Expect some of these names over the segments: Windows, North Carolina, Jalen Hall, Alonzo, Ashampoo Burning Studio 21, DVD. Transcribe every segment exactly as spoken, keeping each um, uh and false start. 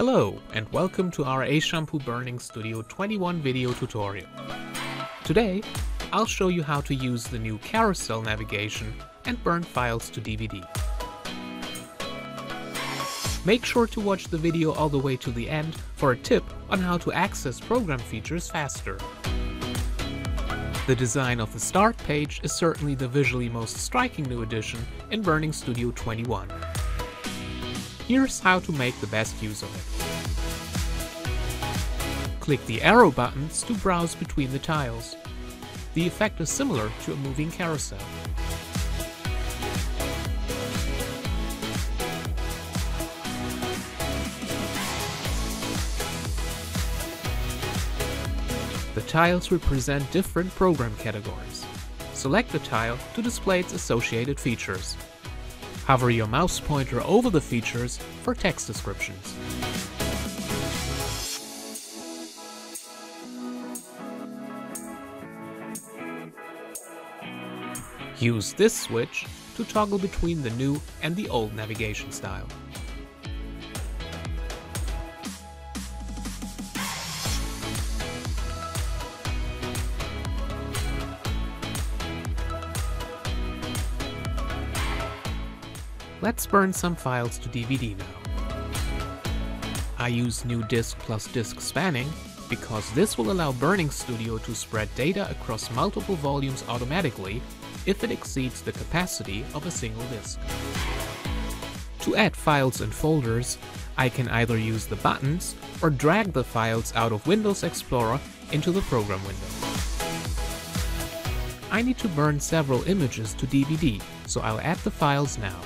Hello and welcome to our Ashampoo Burning Studio twenty-one video tutorial. Today I'll show you how to use the new carousel navigation and burn files to D V D. Make sure to watch the video all the way to the end for a tip on how to access program features faster. The design of the start page is certainly the visually most striking new addition in Burning Studio twenty-one. Here's how to make the best use of it. Click the arrow buttons to browse between the tiles. The effect is similar to a moving carousel. The tiles represent different program categories. Select the tile to display its associated features. Hover your mouse pointer over the features for text descriptions. Use this switch to toggle between the new and the old navigation style. Let's burn some files to D V D now. I use new disk plus disk spanning because this will allow Burning Studio to spread data across multiple volumes automatically if it exceeds the capacity of a single disk. To add files and folders, I can either use the buttons or drag the files out of Windows Explorer into the program window. I need to burn several images to D V D, so I'll add the files now.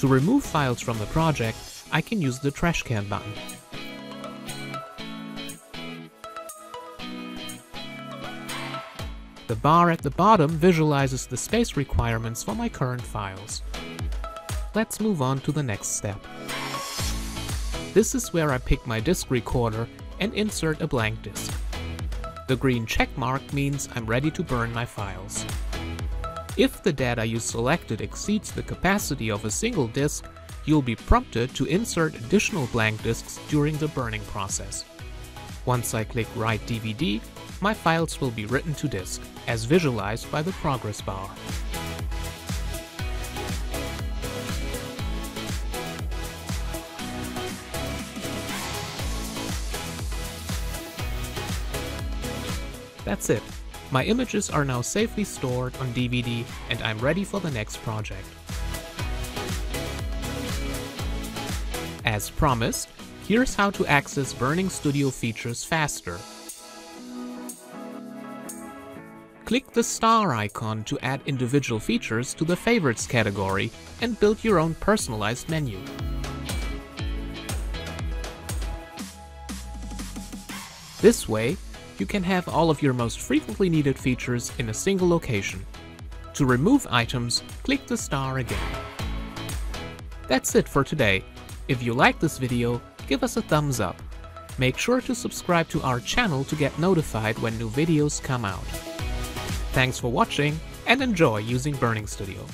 To remove files from the project, I can use the trash can button. The bar at the bottom visualizes the space requirements for my current files. Let's move on to the next step. This is where I pick my disc recorder and insert a blank disc. The green check mark means I'm ready to burn my files. If the data you selected exceeds the capacity of a single disk, you'll be prompted to insert additional blank disks during the burning process. Once I click Write D V D, my files will be written to disk, as visualized by the progress bar. That's it. My images are now safely stored on D V D and I'm ready for the next project. As promised, here's how to access Burning Studio features faster. Click the star icon to add individual features to the Favorites category and build your own personalized menu. This way, you can have all of your most frequently needed features in a single location. To remove items, click the star again. That's it for today. If you like this video, give us a thumbs up. Make sure to subscribe to our channel to get notified when new videos come out. Thanks for watching and enjoy using Burning Studio.